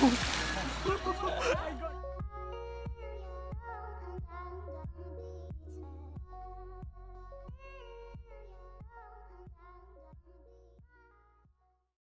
No!